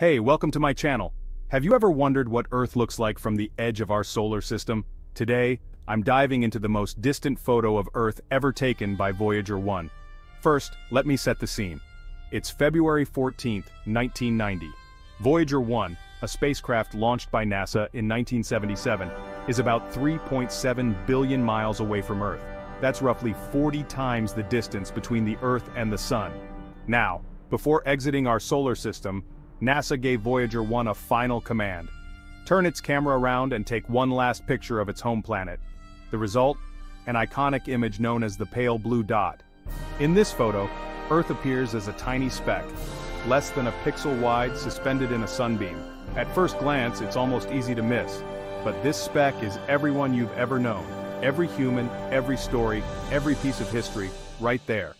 Hey, welcome to my channel. Have you ever wondered what Earth looks like from the edge of our solar system? Today, I'm diving into the most distant photo of Earth ever taken by Voyager 1. First, let me set the scene. It's February 14, 1990. Voyager 1, a spacecraft launched by NASA in 1977, is about 3.7 billion miles away from Earth. That's roughly 40 times the distance between the Earth and the Sun. Now, before exiting our solar system, NASA gave Voyager 1 a final command. Turn its camera around and take one last picture of its home planet. The result? An iconic image known as the Pale Blue Dot. In this photo, Earth appears as a tiny speck, less than a pixel wide, suspended in a sunbeam. At first glance, it's almost easy to miss. But this speck is everyone you've ever known. Every human, every story, every piece of history, right there.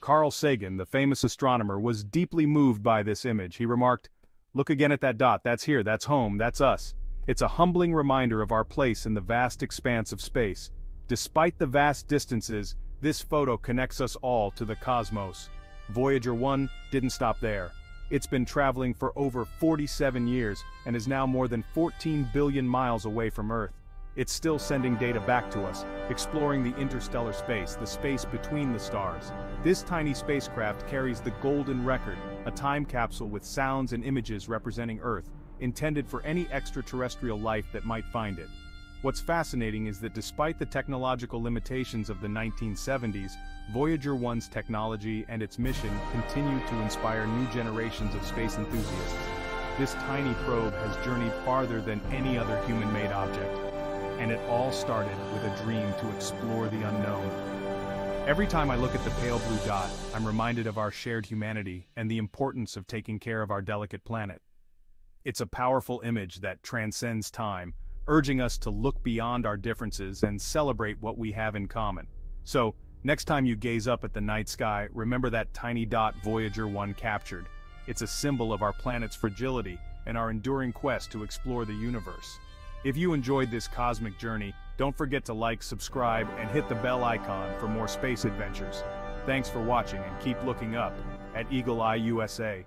Carl Sagan, the famous astronomer, was deeply moved by this image. He remarked, "Look again at that dot, that's here, that's home, that's us. It's a humbling reminder of our place in the vast expanse of space. Despite the vast distances, this photo connects us all to the cosmos." Voyager 1 didn't stop there. It's been traveling for over 47 years and is now more than 14 billion miles away from Earth. It's still sending data back to us, exploring the interstellar space, the space between the stars. This tiny spacecraft carries the Golden Record, a time capsule with sounds and images representing Earth, intended for any extraterrestrial life that might find it. What's fascinating is that despite the technological limitations of the 1970s, Voyager 1's technology and its mission continue to inspire new generations of space enthusiasts. This tiny probe has journeyed farther than any other human-made object. And it all started with a dream to explore the unknown. Every time I look at the pale blue dot, I'm reminded of our shared humanity and the importance of taking care of our delicate planet. It's a powerful image that transcends time, urging us to look beyond our differences and celebrate what we have in common. So, next time you gaze up at the night sky, remember that tiny dot Voyager 1 captured. It's a symbol of our planet's fragility and our enduring quest to explore the universe. If you enjoyed this cosmic journey, don't forget to like, subscribe, and hit the bell icon for more space adventures. Thanks for watching and keep looking up at Eagle Eye USA.